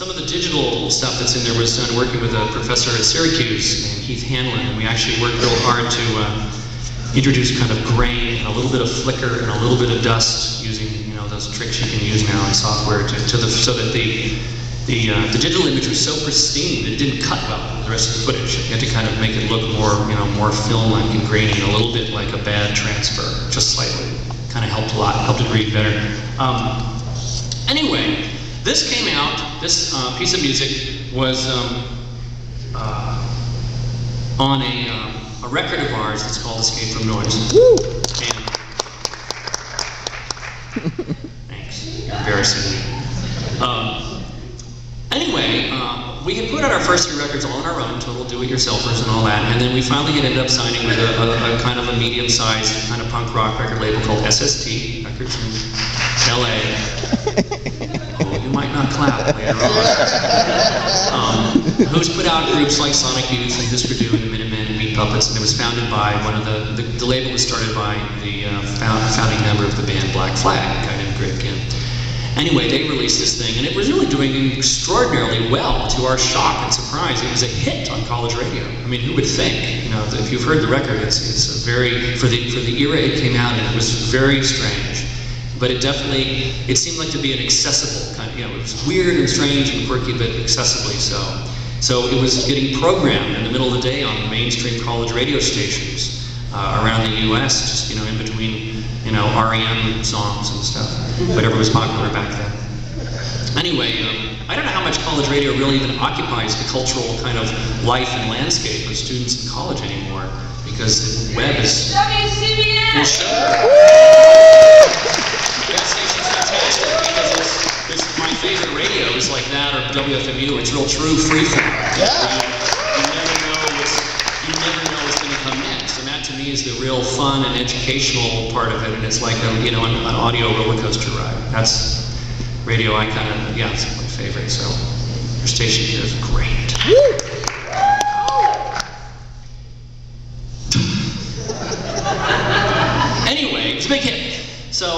Some of the digital stuff that's in there was done working with a professor at Syracuse named Keith Hanlon, and we actually worked real hard to introduce kind of grain and a little bit of flicker and a little bit of dust using, you know, those tricks you can use now in software so that the digital image was so pristine that it didn't cut well with the rest of the footage. You had to kind of make it look more, you know, more film-like and grainy, a little bit like a bad transfer, just slightly. Kind of helped a lot, helped it read better. Anyway, this came out, this piece of music was on a record of ours that's called Escape From Noise. Woo! And, thanks, you're embarrassing me. Anyway, we had put out our first 3 records all on our own, total do-it-yourselfers and all that, and then we finally ended up signing with a kind of a medium-sized kind of punk rock record label called SST Records in LA. Oh, you might not clap later on. Who's put out groups like Sonic Youth and Hüsker Dü and the Minutemen and Meat Puppets, and it was founded by one of the label was started by the founding member of the band Black Flag, a guy named Greg Kim. Anyway, they released this thing, and it was really doing extraordinarily well. To our shock and surprise, it was a hit on college radio. I mean, who would think? You know, if you've heard the record, it's a very for the era it came out, and it was very strange. But it definitely seemed like to be an accessible kind of, you know, it was weird and strange and quirky, but accessibly so. So it was getting programmed in the middle of the day on the mainstream college radio stations around the U.S. Just, you know, in between, you know, REM songs and stuff, whatever was popular back then. Anyway, I don't know how much college radio really even occupies the cultural kind of life and landscape of students in college anymore, because the web is... W.C.B.N. That station's fantastic, because it's my favorite radio is like that, or WFMU, it's real true freeform. Yeah. You never know what's going to come next. And that to me is the real fun and educational part of it, and it's like a, you know, an audio roller coaster ride. That's radio. I kind of, yeah, it's my favorite. So your station here is great. Anyway, it's a big hit. So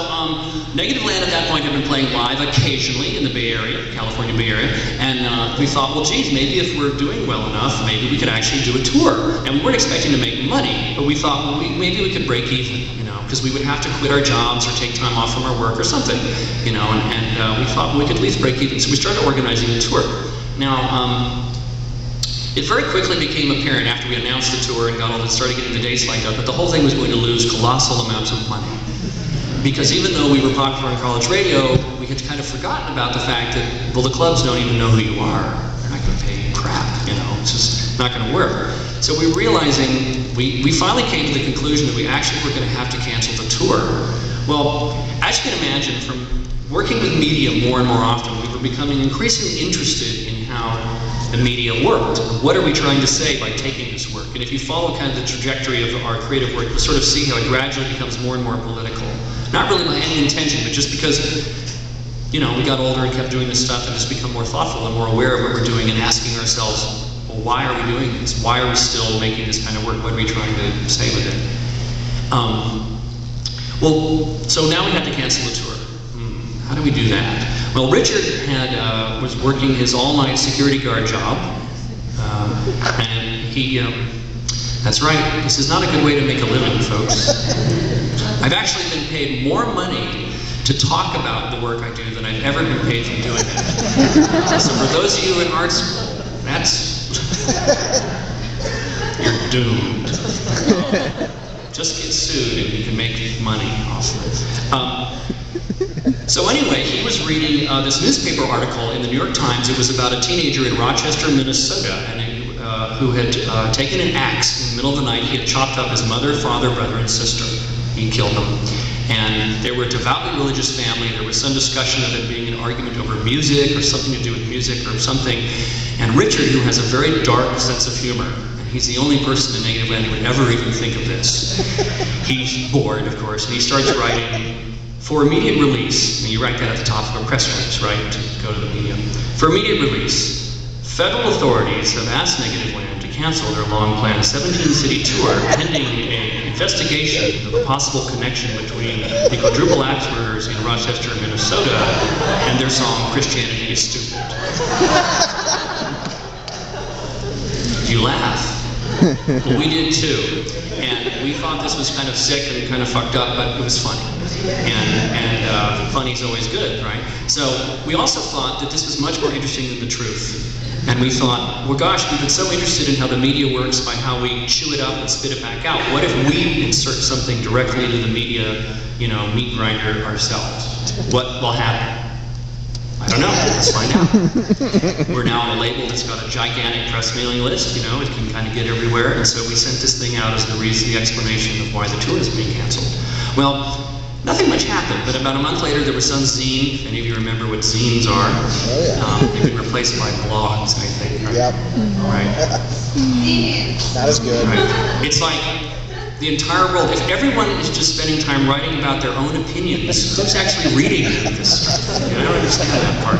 Negativland at that point had been playing live occasionally in the Bay Area, California Bay Area, and we thought, well, geez, maybe if we're doing well enough, maybe we could actually do a tour. And we weren't expecting to make money, but we thought, well, maybe we could break even, you know, because we would have to quit our jobs or take time off from our work or something, you know, and we thought, well, we could at least break even. So we started organizing a tour. Now, it very quickly became apparent after we announced the tour and got all that, started getting the dates lined up, that the whole thing was going to lose colossal amounts of money. Because even though we were popular on college radio, we had kind of forgotten about the fact that, well, the clubs don't even know who you are. They're not going to pay you crap, you know, it's just not going to work. So we were realizing, we finally came to the conclusion that we actually were going to have to cancel the tour. Well, as you can imagine, from working with media more and more often, we were becoming increasingly interested in how the media worked. What are we trying to say by taking this work? And if you follow kind of the trajectory of our creative work, you'll sort of see how it gradually becomes more and more political. Not really by any intention, but just because, you know, we got older and kept doing this stuff and just become more thoughtful and more aware of what we're doing and asking ourselves, well, why are we doing this? Why are we still making this kind of work? What are we trying to say with it? Well, so now we have to cancel the tour. How do we do that? Well, Richard had was working his all-night security guard job, and he... That's right. This is not a good way to make a living, folks. I've actually been paid more money to talk about the work I do than I've ever been paid from doing it. So for those of you in art school, that's... you're doomed. Just get sued and you can make money off of it. So anyway, he was reading this newspaper article in the New York Times. It was about a teenager in Rochester, Minnesota, and who had taken an axe in the middle of the night. He had chopped up his mother, father, brother, and sister. He killed them. And they were a devoutly religious family. There was some discussion of it being an argument over music or something to do with music or something. And Richard, who has a very dark sense of humor, and he's the only person in Negativland who would ever even think of this. He's bored, of course, and he starts writing, "For immediate release," and you write that at the top of a press release, right, to go to the media. "For immediate release, federal authorities have asked Negativland to cancel their long-planned 17-city tour pending an investigation of a possible connection between the quadruple axe murders in Rochester, Minnesota, and their song Christianity is Stupid." You laugh. Well, we did too. And we thought this was kind of sick and kind of fucked up, but it was funny. And funny's always good, right? So we also thought that this was much more interesting than the truth. And we thought, well, gosh, we've been so interested in how the media works by how we chew it up and spit it back out. What if we insert something directly into the media, you know, meat grinder ourselves? What will happen? I don't know. Let's find out. We're now on a label that's got a gigantic press mailing list. You know, it can kind of get everywhere. And so we sent this thing out as the reason, the explanation of why the tour is being canceled. Well, nothing much happened, but about a month later there was some zine, if any of you remember what zines are. They've been replaced by blogs, I think. Right? Yep. Right. Not as good. Right. It's like the entire world, if everyone is just spending time writing about their own opinions, who's actually reading this stuff? You know, I don't understand that part.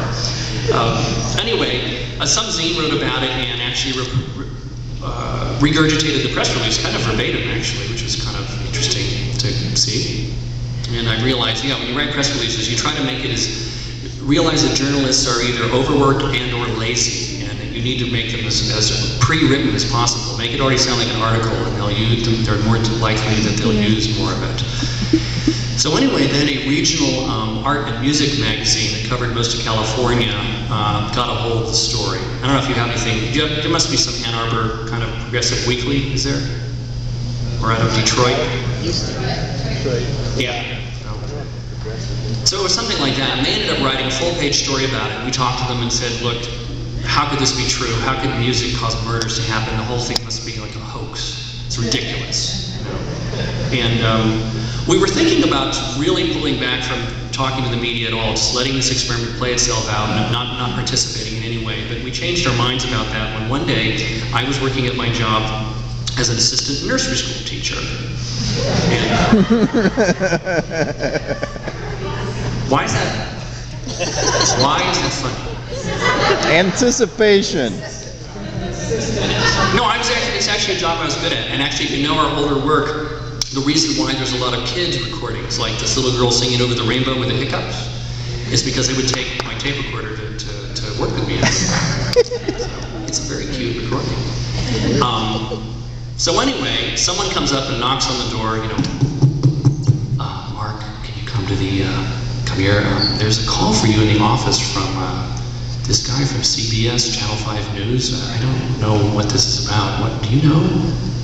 Anyway, some zine wrote about it and actually regurgitated the press release, kind of verbatim actually, which was kind of interesting to see. And I realized, yeah, when you write press releases, you try to make it as, realize that journalists are either overworked and or lazy, and that you need to make them as pre-written as possible. Make it already sound like an article, and they'll use them, they're more likely that they'll use more of it. So anyway, then a regional art and music magazine that covered most of California got a hold of the story. I don't know if you have anything, there must be some Ann Arbor kind of progressive weekly, is there? Or out of Detroit? Yeah. So it was something like that, and they ended up writing a full-page story about it. We talked to them and said, look, how could this be true? How could music cause murders to happen? The whole thing must be like a hoax. It's ridiculous. You know? And we were thinking about really pulling back from talking to the media at all, just letting this experiment play itself out and not participating in any way. But we changed our minds about that when one day I was working at my job as an assistant nursery school teacher. And, why is that? Why is that funny? Anticipation. No, I was actually, it's actually a job I was good at. And actually, if you know our older work, the reason why there's a lot of kids recordings, like this little girl singing Over the Rainbow with the Hiccups, is because they would take my tape recorder to work with me. So it's a very cute recording. So anyway, someone comes up and knocks on the door, you know, Mark, can you come to the, come here, there's a call for you in the office from this guy from CBS, Channel 5 News, I don't know what this is about, what, do you know?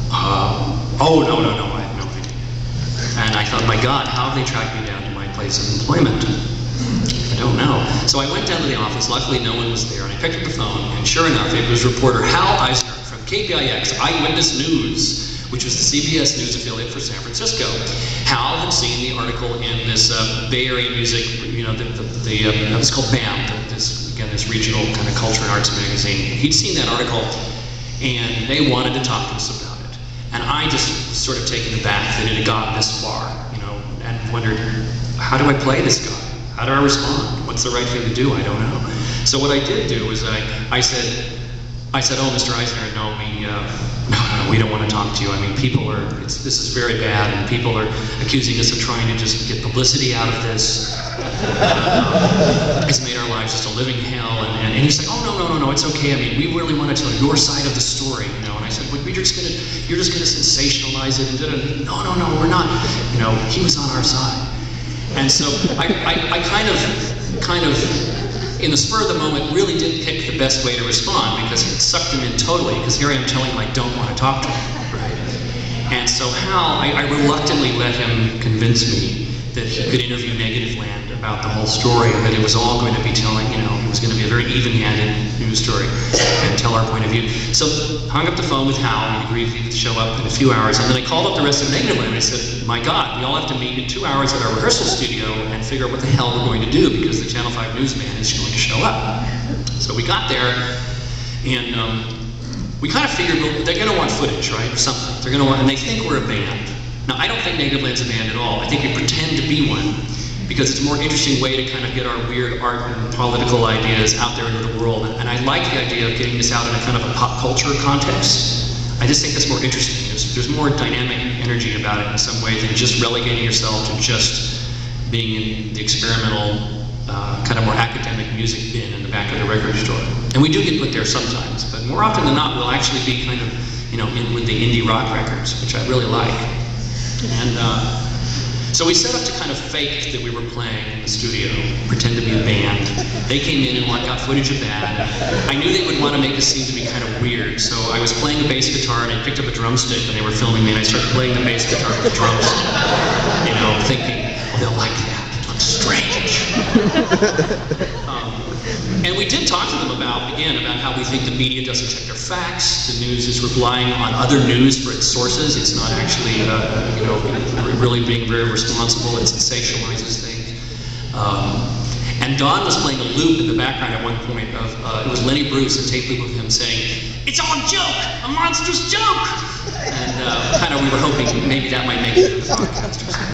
Oh, no, I have no idea. And I thought, my God, how have they tracked me down to my place of employment? I don't know. So I went down to the office, luckily no one was there, and I picked up the phone, and sure enough, it was reporter Hal Eisner, KPIX, Eyewitness News, which was the CBS News affiliate for San Francisco. Hal had seen the article in this Bay Area music, you know, it was called BAM, this regional kind of culture and arts magazine. He'd seen that article, and they wanted to talk to us about it. And I just was sort of taken aback that it had gotten this far, you know, and wondered, how do I play this guy? How do I respond? What's the right thing to do? I don't know. So what I did do was I said, oh, Mr. Eisner, no, we don't want to talk to you. I mean, people are, this is very bad, and people are accusing us of trying to just get publicity out of this. It's made our lives just a living hell. And he's like, oh, no, it's okay. I mean, we really want to tell your side of the story, you know. And I said, well, you're just going to sensationalize it. And no, we're not. You know, he was on our side. And so I kind of, in the spur of the moment, really didn't pick the best way to respond because it sucked him in totally, because here I am telling him I don't want to talk to him, right? And so Hal, I reluctantly let him convince me that he could interview Negativland about the whole story, and that it was all going to be telling, you know, it was going to be a very even-handed news story and tell our point of view. So hung up the phone with Hal, and he agreed he would show up in a few hours, and then I called up the rest of Negativland, and I said, my God, we all have to meet in 2 hours at our rehearsal studio and figure out what the hell we're going to do, because the Channel 5 newsman is going to show up. So we got there, and we kind of figured, well, they're going to want footage, right, or something. They're going to want, and they think we're a band. Now, I don't think Negativeland's a band at all. I think we pretend to be one because it's a more interesting way to kind of get our weird art and political ideas out there into the world. And I like the idea of getting this out in a kind of a pop culture context. I just think that's more interesting. There's more dynamic energy about it in some way than just relegating yourself to just being in the experimental, kind of more academic music bin in the back of in a record store. And we do get put there sometimes, but more often than not, we'll actually be kind of, you know, in with the indie rock records, which I really like. And so we set up to kind of fake that we were playing in the studio, pretend to be a band. They came in and got footage of that. I knew they would want to make this seem to be kind of weird, so I was playing the bass guitar and I picked up a drumstick and they were filming me and I started playing the bass guitar with the drums, you know, thinking, oh, they'll like that, it looks strange. And we did talk to them about, again, about how we think the media doesn't check their facts. The news is relying on other news for its sources. It's not actually, you know, really being very responsible. It sensationalizes things. And Don was playing a loop in the background at one point of, it was Lenny Bruce, a tape loop of him saying, "It's all a joke, a monstrous joke!" And kind of we were hoping maybe that might make it to the podcast or something.